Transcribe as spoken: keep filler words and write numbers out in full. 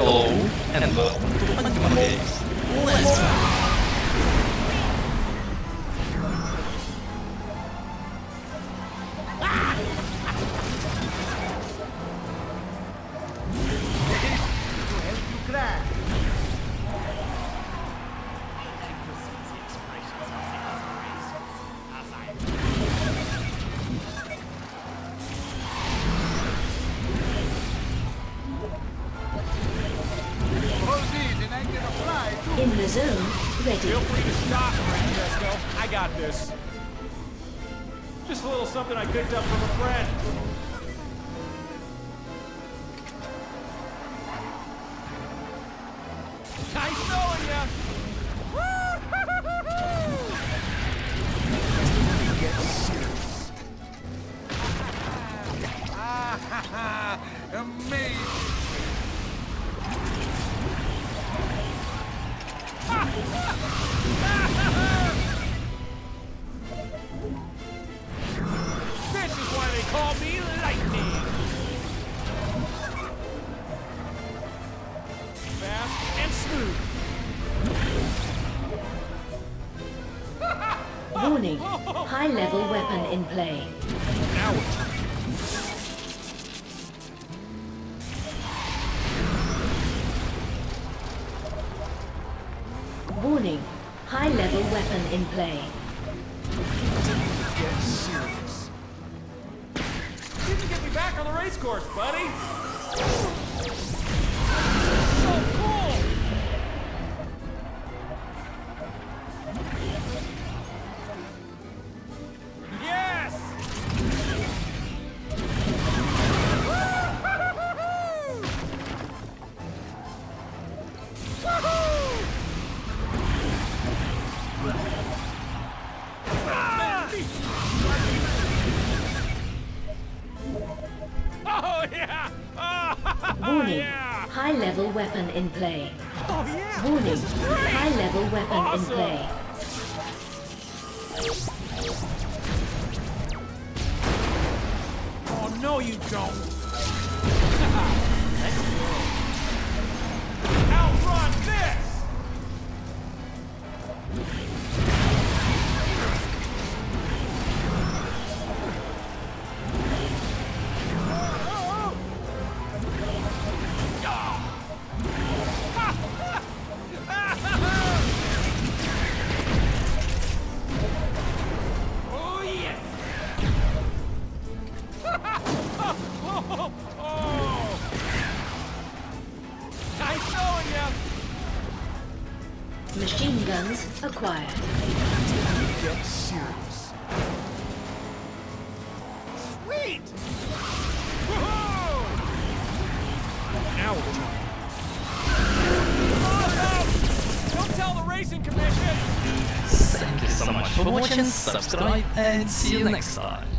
Hello, and welcome to Pokemon Games. Let's in the zone, ready. Feel free to stop, Francesco. I got this. Just a little something I picked up from a friend. Nice knowing ya! Woo-hoo-hoo-hoo-hoo! Get serious. Ah, ha, ha! Amazing! This is why they call me Lightning. Fast and smooth. Warning. High-level weapon in play. Now it's warning, high-level weapon in play. Get serious. You can get me back on the race course, buddy. So cool. Yes. Woo-hoo-hoo-hoo! Woo-hoo! Warning, high-level weapon in play. Oh, yeah. Warning, high-level weapon awesome. in play. Oh, no, you don't. Let's go. Outrun this! Oh, oh. Ah. Machine guns acquired. Get serious. Sweet! Woohoo! Now we're talking. Awesome! Don't tell the Racing Commission! Thank you so much for watching, subscribe, and see you next time.